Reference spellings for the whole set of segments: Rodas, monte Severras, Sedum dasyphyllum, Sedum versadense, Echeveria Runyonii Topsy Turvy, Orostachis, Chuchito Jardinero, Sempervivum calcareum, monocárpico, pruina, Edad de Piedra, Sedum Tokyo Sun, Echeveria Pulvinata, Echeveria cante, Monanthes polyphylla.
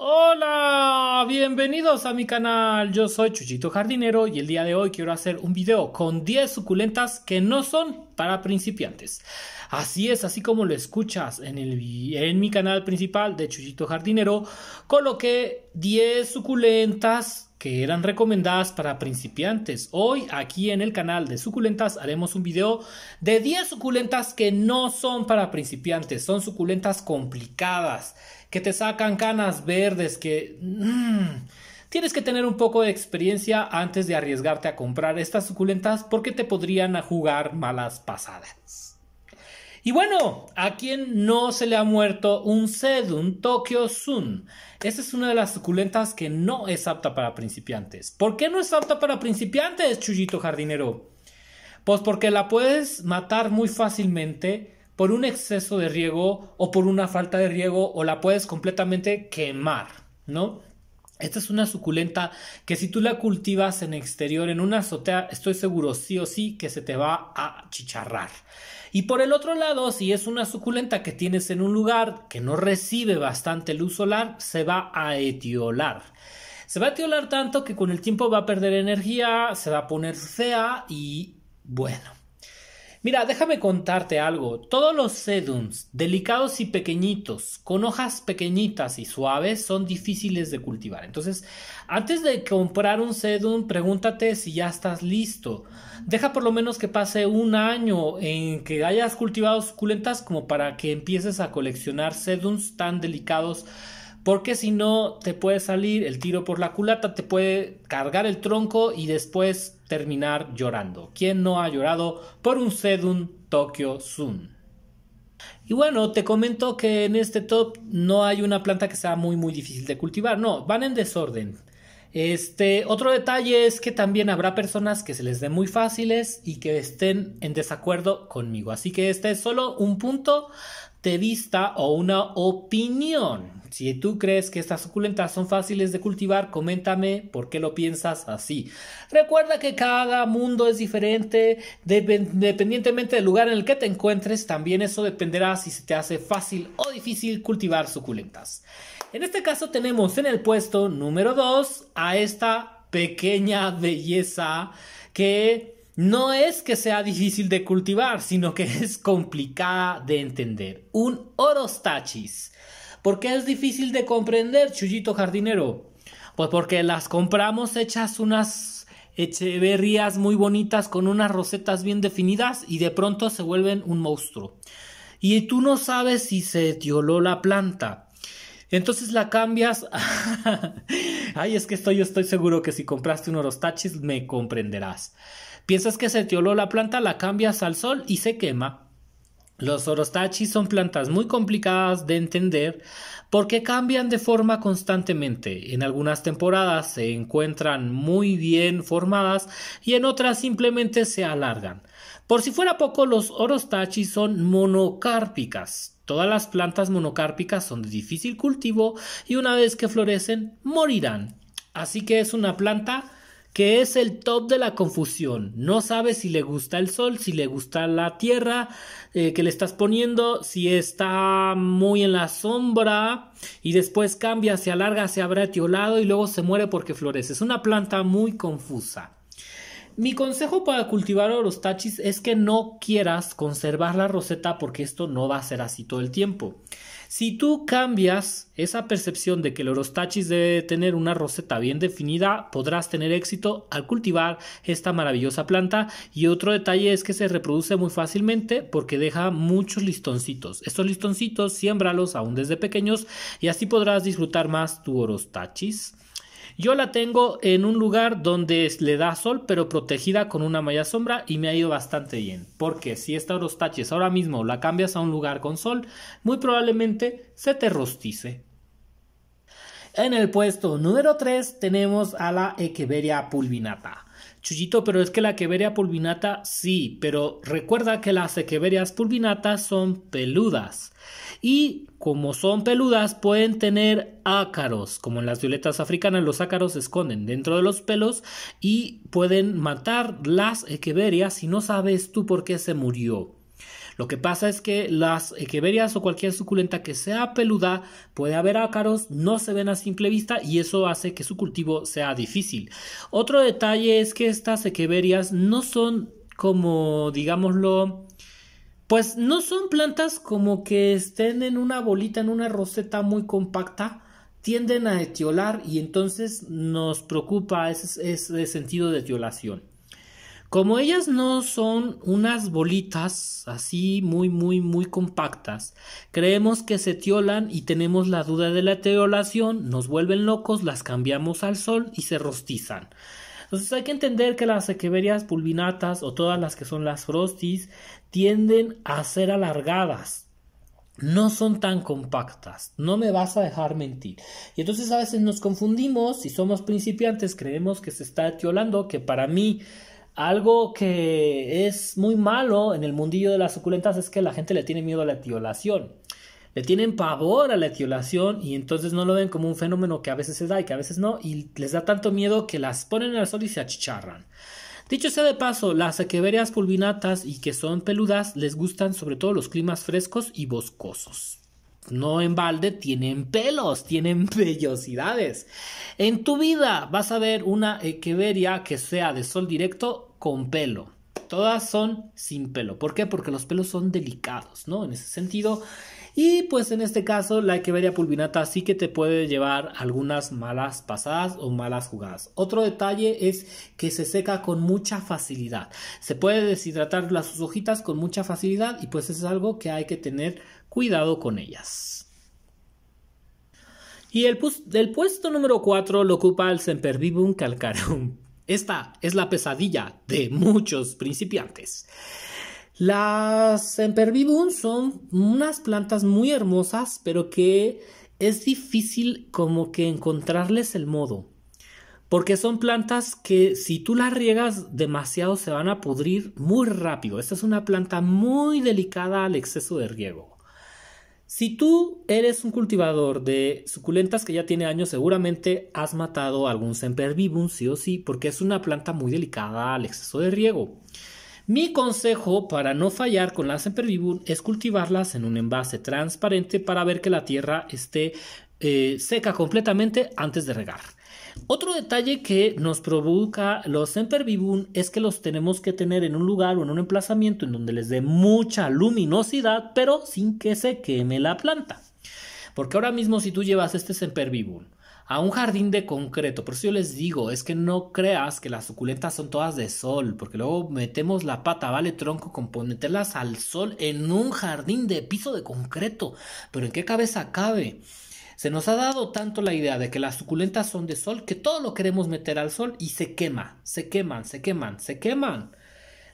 Hola, bienvenidos a mi canal, yo soy Chuchito Jardinero y el día de hoy quiero hacer un video con 10 suculentas que no son para principiantes. Así es, así como lo escuchas en mi canal principal de Chuchito Jardinero, coloqué 10 suculentas que eran recomendadas para principiantes. Hoy aquí en el canal de suculentas haremos un video de 10 suculentas que no son para principiantes, son suculentas complicadas, que te sacan canas verdes, que tienes que tener un poco de experiencia antes de arriesgarte a comprar estas suculentas porque te podrían jugar malas pasadas. Y bueno, ¿a quién no se le ha muerto un Sedum Tokyo Sun? Esta es una de las suculentas que no es apta para principiantes. ¿Por qué no es apta para principiantes, Chuchito Jardinero? Pues porque la puedes matar muy fácilmente por un exceso de riego o por una falta de riego, o la puedes completamente quemar, ¿no? Esta es una suculenta que si tú la cultivas en exterior, en una azotea, estoy seguro sí o sí que se te va a chicharrar. Y por el otro lado, si es una suculenta que tienes en un lugar que no recibe bastante luz solar, se va a etiolar. Se va a etiolar tanto que con el tiempo va a perder energía, se va a poner fea y bueno. Mira, déjame contarte algo. Todos los sedums, delicados y pequeñitos, con hojas pequeñitas y suaves, son difíciles de cultivar. Entonces, antes de comprar un sedum, pregúntate si ya estás listo. Deja por lo menos que pase un año en que hayas cultivado suculentas como para que empieces a coleccionar sedums tan delicados, porque si no, te puede salir el tiro por la culata, te puede cargar el tronco y después terminar llorando. ¿Quién no ha llorado por un Sedum Tokyo Sun? Y bueno, te comento que en este top no hay una planta que sea muy difícil de cultivar. No, van en desorden. Otro detalle es que también habrá personas que se les den muy fáciles y que estén en desacuerdo conmigo. Así que este es solo un punto de vista o una opinión. Si tú crees que estas suculentas son fáciles de cultivar, coméntame por qué lo piensas así. Recuerda que cada mundo es diferente, dependientemente del lugar en el que te encuentres, también eso dependerá si se te hace fácil o difícil cultivar suculentas. En este caso tenemos en el puesto número 2 a esta pequeña belleza que no es que sea difícil de cultivar, sino que es complicada de entender. Un Orostachis. ¿Por qué es difícil de comprender, Chuchito Jardinero? Pues porque las compramos hechas unas echeverías muy bonitas con unas rosetas bien definidas y de pronto se vuelven un monstruo. Y tú no sabes si se etioló la planta. Entonces la cambias. Ay, es que yo estoy seguro que si compraste un Orostachis me comprenderás. Piensas que se etioló la planta, la cambias al sol y se quema. Los Orostachis son plantas muy complicadas de entender porque cambian de forma constantemente. En algunas temporadas se encuentran muy bien formadas y en otras simplemente se alargan. Por si fuera poco, los Orostachis son monocárpicas. Todas las plantas monocárpicas son de difícil cultivo y una vez que florecen, morirán. Así que es una planta que es el top de la confusión. No sabes si le gusta el sol, si le gusta la tierra que le estás poniendo, si está muy en la sombra y después cambia, se alarga, se habrá etiolado y luego se muere porque florece. Es una planta muy confusa. Mi consejo para cultivar Orostachis es que no quieras conservar la roseta porque esto no va a ser así todo el tiempo. Si tú cambias esa percepción de que el Orostachis debe tener una roseta bien definida, podrás tener éxito al cultivar esta maravillosa planta. Y otro detalle es que se reproduce muy fácilmente porque deja muchos listoncitos. Estos listoncitos siémbralos aún desde pequeños y así podrás disfrutar más tu Orostachis. Yo la tengo en un lugar donde le da sol, pero protegida con una malla sombra y me ha ido bastante bien. Porque si esta Orostachis ahora mismo la cambias a un lugar con sol, muy probablemente se te rostice. En el puesto número 3 tenemos a la Echeveria Pulvinata. Chuchito, pero es que la Echeveria Pulvinata sí, pero recuerda que las Echeverias Pulvinatas son peludas. Y como son peludas pueden tener ácaros, como en las violetas africanas los ácaros se esconden dentro de los pelos y pueden matar las echeverias si no sabes tú por qué se murió. Lo que pasa es que las echeverias o cualquier suculenta que sea peluda, puede haber ácaros, no se ven a simple vista y eso hace que su cultivo sea difícil. Otro detalle es que estas echeverias no son como, digámoslo, pues no son plantas como que estén en una bolita, en una roseta muy compacta. Tienden a etiolar y entonces nos preocupa ese sentido de etiolación. Como ellas no son unas bolitas así muy compactas, creemos que se etiolan y tenemos la duda de la etiolación, nos vuelven locos, las cambiamos al sol y se rostizan. Entonces hay que entender que las Echeverias pulvinatas o todas las que son las frostis tienden a ser alargadas. No son tan compactas, no me vas a dejar mentir. Y entonces a veces nos confundimos, si somos principiantes creemos que se está etiolando, que para mí algo que es muy malo en el mundillo de las suculentas es que la gente le tiene miedo a la etiolación. Le tienen pavor a la etiolación y entonces no lo ven como un fenómeno que a veces se da y que a veces no, y les da tanto miedo que las ponen al sol y se achicharran. Dicho sea de paso, las Echeverias pulvinatas y que son peludas les gustan sobre todo los climas frescos y boscosos. No en balde tienen pelos, tienen vellosidades. En tu vida vas a ver una Echeveria que sea de sol directo con pelo. Todas son sin pelo. ¿Por qué? Porque los pelos son delicados, ¿no? En ese sentido. Y pues en este caso la Echeveria pulvinata sí que te puede llevar algunas malas pasadas o malas jugadas. Otro detalle es que se seca con mucha facilidad. Se puede deshidratar las hojitas con mucha facilidad y pues eso es algo que hay que tener cuidado con ellas. Y el puesto número 4 lo ocupa el Sempervivum calcareum. Esta es la pesadilla de muchos principiantes. Las Sempervivum son unas plantas muy hermosas, pero que es difícil como que encontrarles el modo. Porque son plantas que si tú las riegas demasiado se van a pudrir muy rápido. Esta es una planta muy delicada al exceso de riego. Si tú eres un cultivador de suculentas que ya tiene años, seguramente has matado a algún Sempervivum, sí o sí, porque es una planta muy delicada al exceso de riego. Mi consejo para no fallar con las Sempervivum es cultivarlas en un envase transparente para ver que la tierra esté seca completamente antes de regar. Otro detalle que nos provoca los Sempervivum es que los tenemos que tener en un lugar o en un emplazamiento en donde les dé mucha luminosidad, pero sin que se queme la planta. Porque ahora mismo si tú llevas este Sempervivum a un jardín de concreto, por eso yo les digo, es que no creas que las suculentas son todas de sol, porque luego metemos la pata, vale tronco, con meterlas al sol en un jardín de piso de concreto, pero ¿en qué cabeza cabe? Se nos ha dado tanto la idea de que las suculentas son de sol, que todo lo queremos meter al sol y se queman.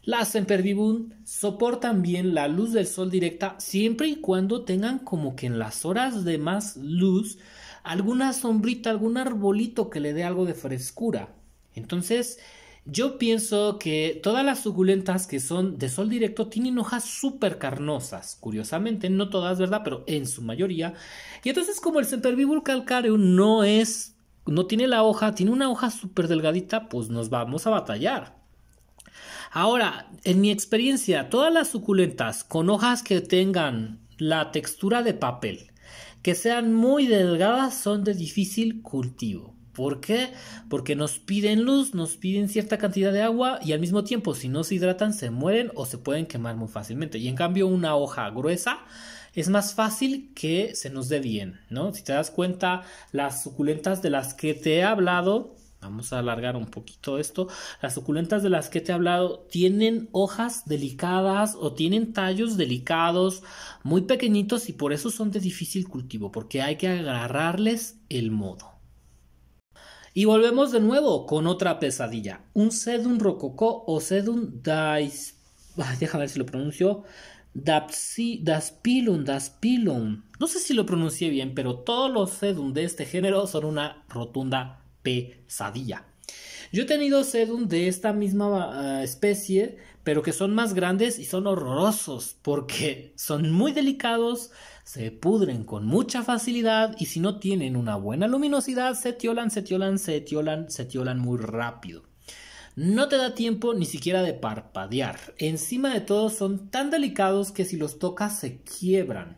Las Sempervivum soportan bien la luz del sol directa, siempre y cuando tengan como que en las horas de más luz, alguna sombrita, algún arbolito que le dé algo de frescura. Entonces, yo pienso que todas las suculentas que son de sol directo tienen hojas súper carnosas. Curiosamente, no todas, ¿verdad? Pero en su mayoría. Y entonces, como el Sempervivum calcareum no tiene la hoja, tiene una hoja súper delgadita, pues nos vamos a batallar. Ahora, en mi experiencia, todas las suculentas con hojas que tengan la textura de papel, que sean muy delgadas, son de difícil cultivo. ¿Por qué? Porque nos piden luz, nos piden cierta cantidad de agua y al mismo tiempo si no se hidratan se mueren o se pueden quemar muy fácilmente. Y en cambio una hoja gruesa es más fácil que se nos dé bien, ¿no? Si te das cuenta, las suculentas de las que te he hablado, vamos a alargar un poquito esto, las suculentas de las que te he hablado tienen hojas delicadas o tienen tallos delicados, muy pequeñitos, y por eso son de difícil cultivo, porque hay que agarrarles el modo. Y volvemos de nuevo con otra pesadilla, un Sedum rococó o Sedum dasyphyllum, déjame ver si lo pronuncio, dasyphyllum, no sé si lo pronuncié bien, pero todos los Sedum de este género son una rotunda pesadilla. Yo he tenido Sedum de esta misma especie, pero que son más grandes y son horrorosos porque son muy delicados, se pudren con mucha facilidad y si no tienen una buena luminosidad se etiolan muy rápido. No te da tiempo ni siquiera de parpadear. Encima de todo son tan delicados que si los tocas se quiebran.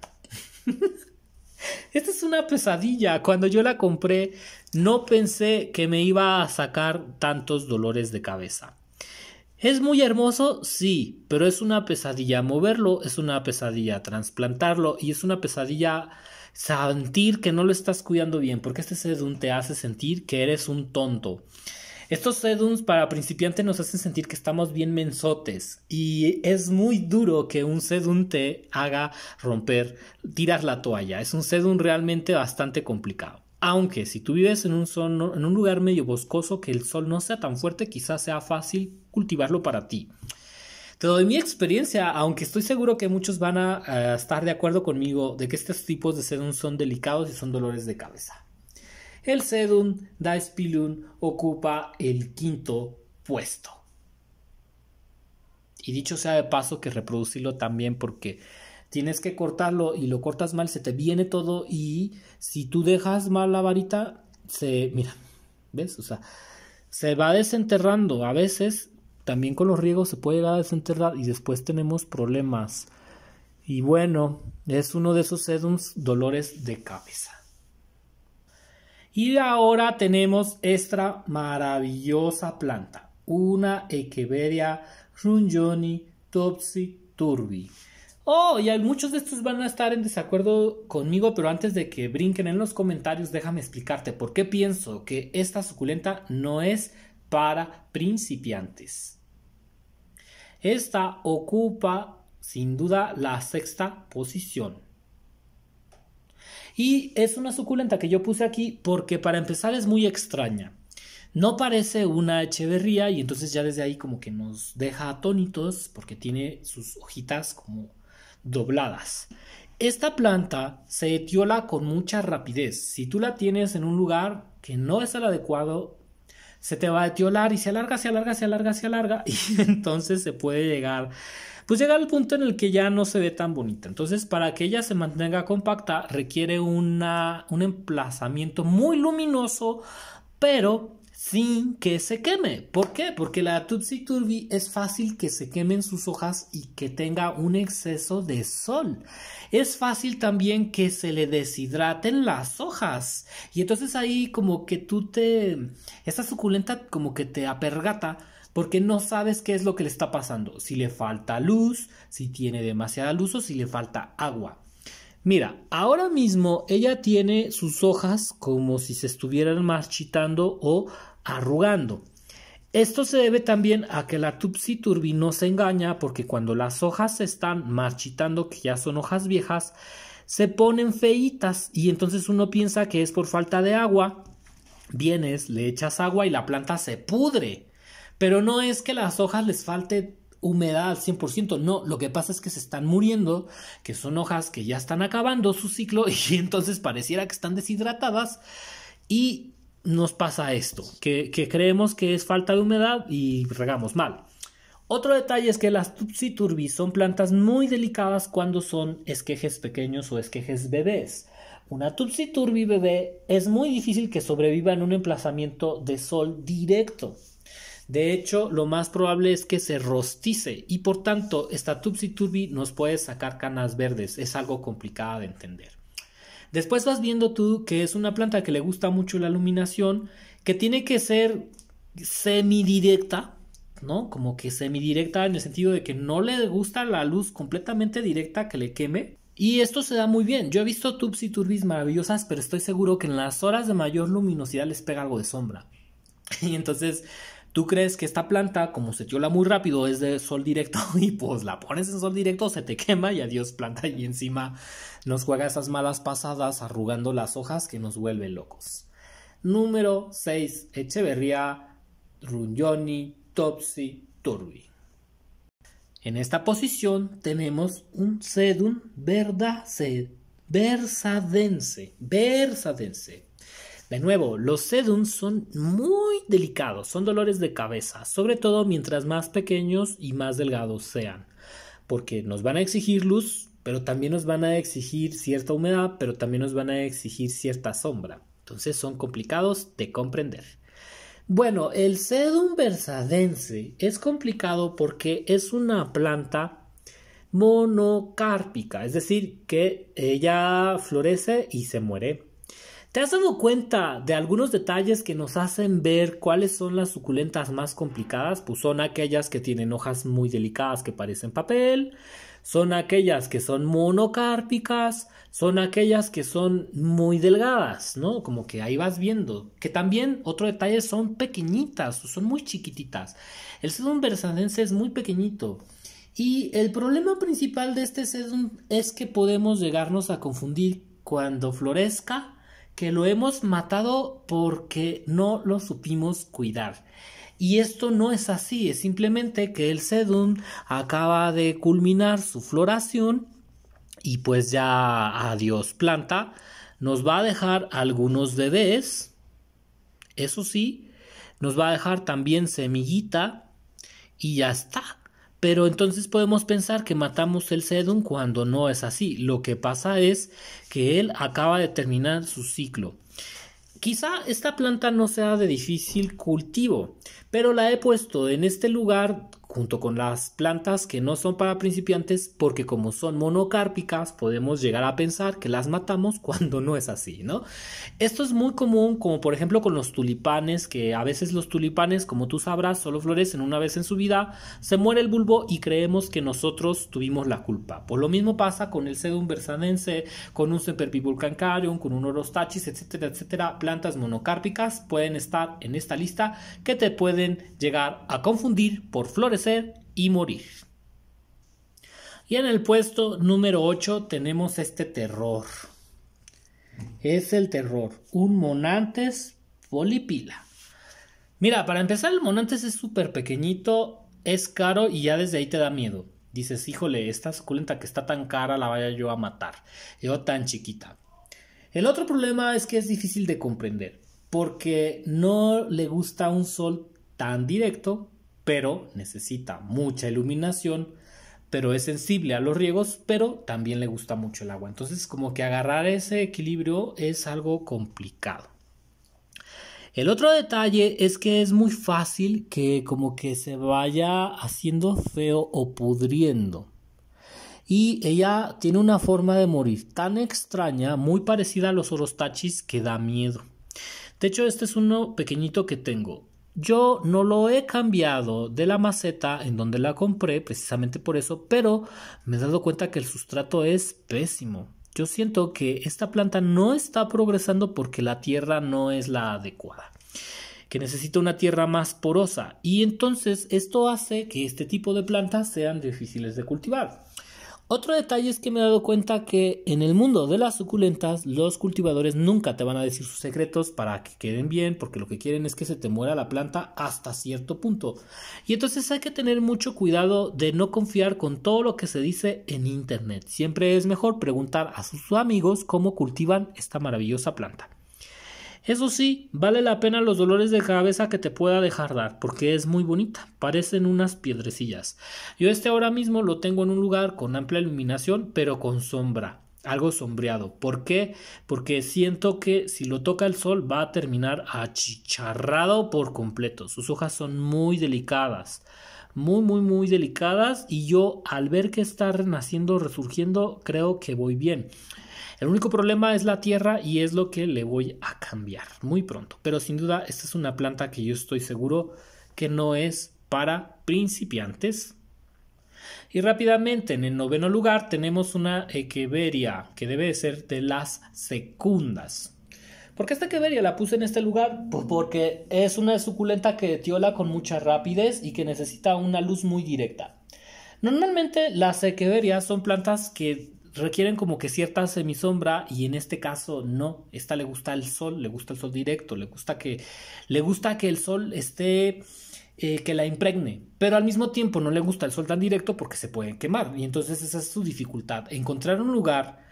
Esta es una pesadilla. Cuando yo la compré no pensé que me iba a sacar tantos dolores de cabeza. ¿Es muy hermoso? Sí, pero es una pesadilla moverlo, es una pesadilla trasplantarlo y es una pesadilla sentir que no lo estás cuidando bien, porque este sedum te hace sentir que eres un tonto. Estos sedums para principiantes nos hacen sentir que estamos bien mensotes y es muy duro que un sedum te haga romper, tirar la toalla. Es un sedum realmente bastante complicado. Aunque si tú vives en un lugar medio boscoso que el sol no sea tan fuerte, quizás sea fácil cultivarlo para ti. Te doy mi experiencia, aunque estoy seguro que muchos van a estar de acuerdo conmigo de que estos tipos de sedum son delicados y son dolores de cabeza. El Sedum dasyphyllum ocupa el 5.º puesto. Y dicho sea de paso que reproducirlo también, porque tienes que cortarlo y lo cortas mal, se te viene todo, y si tú dejas mal la varita, mira, ¿ves? O sea, se va desenterrando. A veces también con los riegos se puede llegar a desenterrar y después tenemos problemas. Y bueno, es uno de esos sedums dolores de cabeza. Y ahora tenemos esta maravillosa planta, una Echeveria Runyonii Topsy Turvy. Oh, y muchos de estos van a estar en desacuerdo conmigo, pero antes de que brinquen en los comentarios, déjame explicarte por qué pienso que esta suculenta no es para principiantes. Esta ocupa, sin duda, la 6.ª posición. Y es una suculenta que yo puse aquí porque para empezar es muy extraña. No parece una echeverría y entonces ya desde ahí como que nos deja atónitos porque tiene sus hojitas como dobladas. Esta planta se etiola con mucha rapidez. Si tú la tienes en un lugar que no es el adecuado, se te va a etiolar y se alarga, se alarga, se alarga, se alarga. Y entonces se puede llegar... pues llega al punto en el que ya no se ve tan bonita. Entonces, para que ella se mantenga compacta, requiere un emplazamiento muy luminoso, pero sin que se queme. ¿Por qué? Porque la Topsy Turvy es fácil que se quemen sus hojas y que tenga un exceso de sol. Es fácil también que se le deshidraten las hojas. Y entonces ahí como que esta suculenta como que te apergata, porque no sabes qué es lo que le está pasando, si le falta luz, si tiene demasiada luz o si le falta agua. Mira, ahora mismo ella tiene sus hojas como si se estuvieran marchitando o arrugando. Esto se debe también a que la Topsy Turvy no se engaña, porque cuando las hojas se están marchitando, que ya son hojas viejas, se ponen feitas y entonces uno piensa que es por falta de agua. Vienes, le echas agua y la planta se pudre. Pero no es que las hojas les falte humedad al 100%, no, lo que pasa es que se están muriendo, que son hojas que ya están acabando su ciclo y entonces pareciera que están deshidratadas y nos pasa esto, que creemos que es falta de humedad y regamos mal. Otro detalle es que las Topsy Turvy son plantas muy delicadas cuando son esquejes pequeños o esquejes bebés. Una Topsy Turvy bebé es muy difícil que sobreviva en un emplazamiento de sol directo. De hecho, lo más probable es que se rostice y por tanto esta Topsy Turvy nos puede sacar canas verdes. Es algo complicado de entender. Después vas viendo tú que es una planta que le gusta mucho la iluminación, que tiene que ser semidirecta, ¿no? Como que semidirecta en el sentido de que no le gusta la luz completamente directa que le queme. Y esto se da muy bien. Yo he visto Topsy Turvys maravillosas, pero estoy seguro que en las horas de mayor luminosidad les pega algo de sombra. Y entonces... tú crees que esta planta, como se etiola muy rápido, es de sol directo y pues la pones en sol directo, se te quema y adiós planta. Y encima nos juega esas malas pasadas arrugando las hojas que nos vuelven locos. Número 6. Echeveria Runyonii Topsy Turvy. En esta posición tenemos un Sedum versadense. De nuevo, los sedums son muy delicados, son dolores de cabeza, sobre todo mientras más pequeños y más delgados sean, porque nos van a exigir luz, pero también nos van a exigir cierta humedad, pero también nos van a exigir cierta sombra. Entonces son complicados de comprender. Bueno, el Sedum versadense es complicado porque es una planta monocárpica, es decir, que ella florece y se muere. ¿Te has dado cuenta de algunos detalles que nos hacen ver cuáles son las suculentas más complicadas? Pues son aquellas que tienen hojas muy delicadas que parecen papel, son aquellas que son monocárpicas, son aquellas que son muy delgadas, ¿no? Como que ahí vas viendo. Que también, otro detalle, son pequeñitas, son muy chiquititas. El Sedum versadense es muy pequeñito. Y el problema principal de este sedum es que podemos llegarnos a confundir cuando florezca, que lo hemos matado porque no lo supimos cuidar. Y esto no es así, es simplemente que el sedum acaba de culminar su floración y pues ya adiós planta, nos va a dejar algunos bebés, eso sí, nos va a dejar también semillita y ya está. Pero entonces podemos pensar que matamos el sedum cuando no es así. Lo que pasa es que él acaba de terminar su ciclo. Quizá esta planta no sea de difícil cultivo, pero la he puesto en este lugar junto con las plantas que no son para principiantes porque como son monocárpicas podemos llegar a pensar que las matamos cuando no es así, ¿no? Esto es muy común, como por ejemplo con los tulipanes, que a veces los tulipanes, como tú sabrás, solo florecen una vez en su vida, se muere el bulbo y creemos que nosotros tuvimos la culpa. Pues lo mismo pasa con el Sedum versadense, con un Sempervivum calcareum, con un Orostachis, etcétera, etcétera. Plantas monocárpicas pueden estar en esta lista que te pueden llegar a confundir por florecer y morir. Y en el puesto número 8 tenemos este terror. Es el terror, un Monanthes polyphylla. Mira, para empezar, el Monanthes es súper pequeñito, es caro y ya desde ahí te da miedo. Dices, híjole, esta suculenta que está tan cara la vaya yo a matar, yo tan chiquita. El otro problema es que es difícil de comprender porque no le gusta un sol tan directo, pero necesita mucha iluminación, pero es sensible a los riegos, pero también le gusta mucho el agua. Entonces, como que agarrar ese equilibrio es algo complicado. El otro detalle es que es muy fácil que como que se vaya haciendo feo o pudriendo. Y ella tiene una forma de morir tan extraña, muy parecida a los Orostachis, que da miedo. De hecho, este es uno pequeñito que tengo. Yo no lo he cambiado de la maceta en donde la compré, precisamente por eso, pero me he dado cuenta que el sustrato es pésimo. Yo siento que esta planta no está progresando porque la tierra no es la adecuada, que necesita una tierra más porosa. Y entonces esto hace que este tipo de plantas sean difíciles de cultivar. Otro detalle es que me he dado cuenta que en el mundo de las suculentas los cultivadores nunca te van a decir sus secretos para que queden bien, porque lo que quieren es que se te muera la planta hasta cierto punto. Y entonces hay que tener mucho cuidado de no confiar con todo lo que se dice en internet. Siempre es mejor preguntar a sus amigos cómo cultivan esta maravillosa planta. Eso sí, vale la pena los dolores de cabeza que te pueda dejar dar, porque es muy bonita, parecen unas piedrecillas. Yo este ahora mismo lo tengo en un lugar con amplia iluminación, pero con sombra, algo sombreado. ¿Por qué? Porque siento que si lo toca el sol va a terminar achicharrado por completo. Sus hojas son muy delicadas, muy delicadas, y yo al ver que está renaciendo, resurgiendo, creo que voy bien. El único problema es la tierra y es lo que le voy a cambiar muy pronto. Pero sin duda esta es una planta que yo estoy seguro que no es para principiantes. Y rápidamente en el 9º lugar tenemos una Echeveria que debe ser de las secundas. ¿Por qué esta Echeveria la puse en este lugar? Pues porque es una suculenta que tiola con mucha rapidez y que necesita una luz muy directa. Normalmente las Echeverias son plantas que requieren como que cierta semisombra, y en este caso no. Esta le gusta el sol directo, le gusta que el sol esté, que la impregne, pero al mismo tiempo no le gusta el sol tan directo porque se pueden quemar, y entonces esa es su dificultad, encontrar un lugar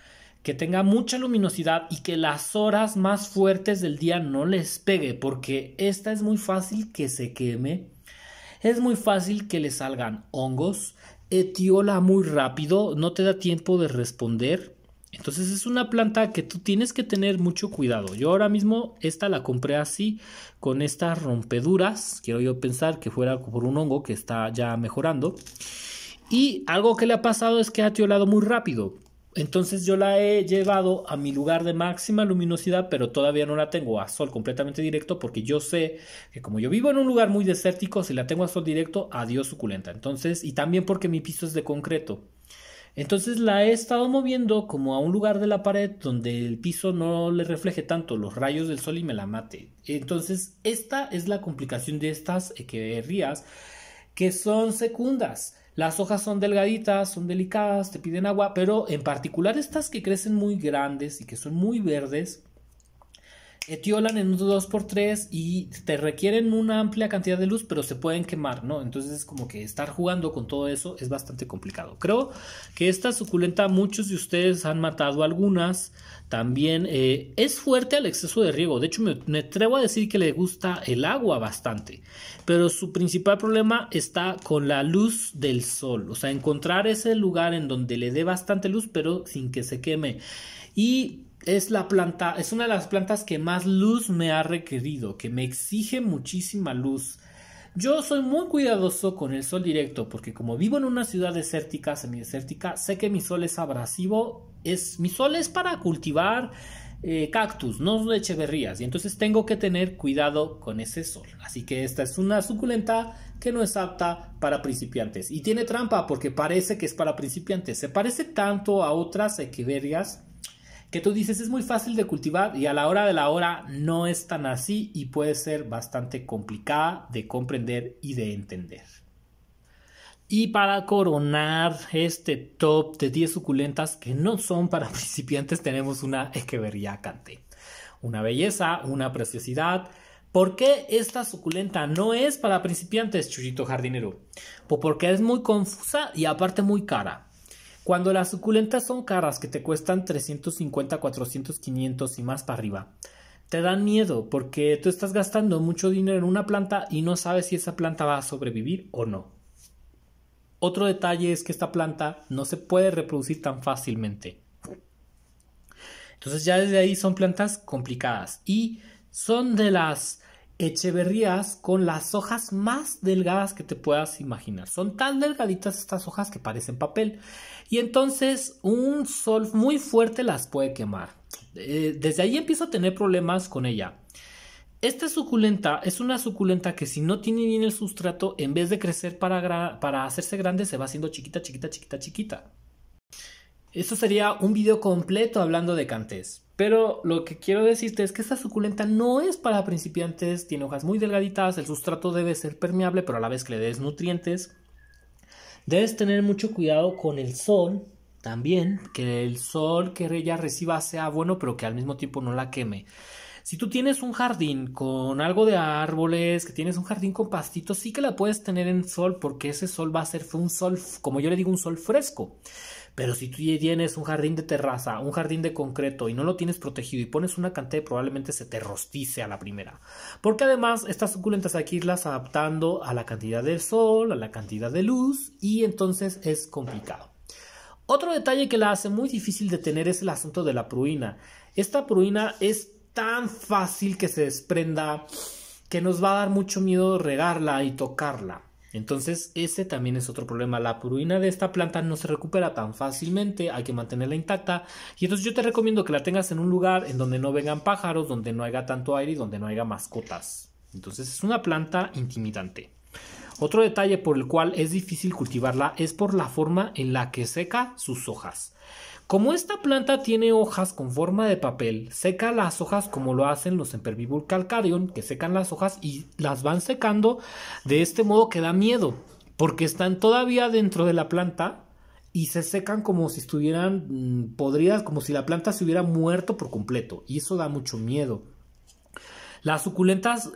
que tenga mucha luminosidad y que las horas más fuertes del día no les pegue, porque esta es muy fácil que se queme, es muy fácil que le salgan hongos, etiola muy rápido, no te da tiempo de responder. Entonces es una planta que tú tienes que tener mucho cuidado. Yo ahora mismo esta la compré así, con estas rompeduras. Quiero yo pensar que fuera por un hongo que está ya mejorando. Y algo que le ha pasado es que ha tiolado muy rápido. Entonces yo la he llevado a mi lugar de máxima luminosidad, pero todavía no la tengo a sol completamente directo, porque yo sé que como yo vivo en un lugar muy desértico, si la tengo a sol directo, adiós suculenta. Entonces, y también porque mi piso es de concreto. Entonces la he estado moviendo como a un lugar de la pared donde el piso no le refleje tanto los rayos del sol y me la mate. Entonces esta es la complicación de estas echeverrías que son secundas. Las hojas son delgaditas, son delicadas, te piden agua, pero en particular estas que crecen muy grandes y que son muy verdes, etiolan en un 2×3 y te requieren una amplia cantidad de luz, pero se pueden quemar, ¿no? Entonces, como que estar jugando con todo eso es bastante complicado. Creo que esta suculenta, muchos de ustedes han matado algunas. También es fuerte al exceso de riego. De hecho, me atrevo a decir que le gusta el agua bastante. Pero su principal problema está con la luz del sol. O sea, encontrar ese lugar en donde le dé bastante luz, pero sin que se queme. Y es una de las plantas que más luz me ha requerido, que me exige muchísima luz. Yo soy muy cuidadoso con el sol directo porque como vivo en una ciudad desértica, semidesértica, sé que mi sol es abrasivo, mi sol es para cultivar cactus, no de echeverrías, y entonces tengo que tener cuidado con ese sol. Así que esta es una suculenta que no es apta para principiantes y tiene trampa porque parece que es para principiantes. Se parece tanto a otras echeverrías que tú dices es muy fácil de cultivar y a la hora de la hora no es tan así y puede ser bastante complicada de comprender y de entender. Y para coronar este top de 10 suculentas que no son para principiantes tenemos una Echeveria cante. Una belleza, una preciosidad. ¿Por qué esta suculenta no es para principiantes, Chuchito Jardinero? Pues porque es muy confusa y aparte muy cara. Cuando las suculentas son caras, que te cuestan 350, 400, 500 y más para arriba, te dan miedo porque tú estás gastando mucho dinero en una planta y no sabes si esa planta va a sobrevivir o no. Otro detalle es que esta planta no se puede reproducir tan fácilmente. Entonces ya desde ahí son plantas complicadas y son de las echeverrías con las hojas más delgadas que te puedas imaginar. Son tan delgaditas estas hojas que parecen papel y entonces un sol muy fuerte las puede quemar. Desde ahí empiezo a tener problemas con ella. Esta suculenta es una suculenta que si no tiene bien el sustrato, en vez de crecer para hacerse grande, se va haciendo chiquita, chiquita, chiquita, chiquita. Esto sería un video completo hablando de cantés. Pero lo que quiero decirte es que esta suculenta no es para principiantes, tiene hojas muy delgaditas, el sustrato debe ser permeable, pero a la vez que le des nutrientes. Debes tener mucho cuidado con el sol también, que el sol que ella reciba sea bueno, pero que al mismo tiempo no la queme. Si tú tienes un jardín con algo de árboles, que tienes un jardín con pastitos, sí que la puedes tener en sol porque ese sol va a ser un sol, como yo le digo, un sol fresco. Pero si tú tienes un jardín de terraza, un jardín de concreto y no lo tienes protegido y pones una canté, probablemente se te rostice a la primera. Porque además estas suculentas hay que irlas adaptando a la cantidad del sol, a la cantidad de luz y entonces es complicado. Otro detalle que la hace muy difícil de tener es el asunto de la pruina. Esta pruina es tan fácil que se desprenda que nos va a dar mucho miedo regarla y tocarla. Entonces ese también es otro problema. La purina de esta planta no se recupera tan fácilmente. Hay que mantenerla intacta. Y entonces yo te recomiendo que la tengas en un lugar en donde no vengan pájaros, donde no haya tanto aire y donde no haya mascotas. Entonces es una planta intimidante. Otro detalle por el cual es difícil cultivarla es por la forma en la que seca sus hojas. Como esta planta tiene hojas con forma de papel, seca las hojas como lo hacen los Sempervivum calcareum, que secan las hojas y las van secando de este modo que da miedo, porque están todavía dentro de la planta y se secan como si estuvieran podridas, como si la planta se hubiera muerto por completo, y eso da mucho miedo. Las suculentas,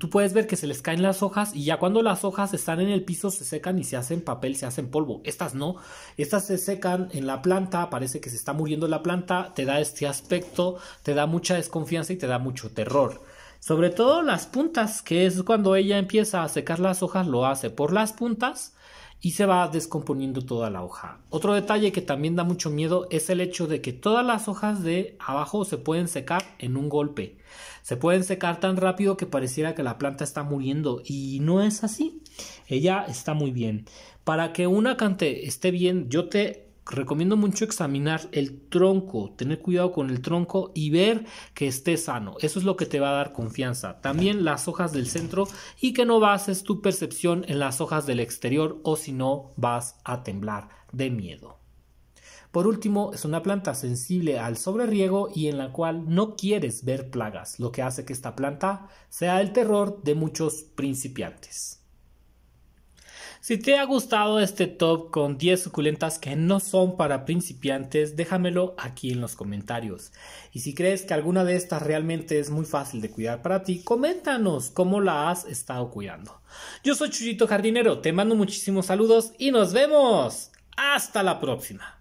tú puedes ver que se les caen las hojas y ya cuando las hojas están en el piso se secan y se hacen papel, se hacen polvo. Estas no, estas se secan en la planta, parece que se está muriendo la planta, te da este aspecto, te da mucha desconfianza y te da mucho terror. Sobre todo las puntas, que es cuando ella empieza a secar las hojas, lo hace por las puntas y se va descomponiendo toda la hoja. Otro detalle que también da mucho miedo es el hecho de que todas las hojas de abajo se pueden secar en un golpe. Se pueden secar tan rápido que pareciera que la planta está muriendo y no es así. Ella está muy bien. Para que un acante esté bien, yo te recomiendo mucho examinar el tronco, tener cuidado con el tronco y ver que esté sano. Eso es lo que te va a dar confianza. También las hojas del centro y que no bases tu percepción en las hojas del exterior o si no vas a temblar de miedo. Por último, es una planta sensible al sobreriego y en la cual no quieres ver plagas, lo que hace que esta planta sea el terror de muchos principiantes. Si te ha gustado este top con 10 suculentas que no son para principiantes, déjamelo aquí en los comentarios. Y si crees que alguna de estas realmente es muy fácil de cuidar para ti, coméntanos cómo la has estado cuidando. Yo soy Chuchito Jardinero, te mando muchísimos saludos y nos vemos. ¡Hasta la próxima!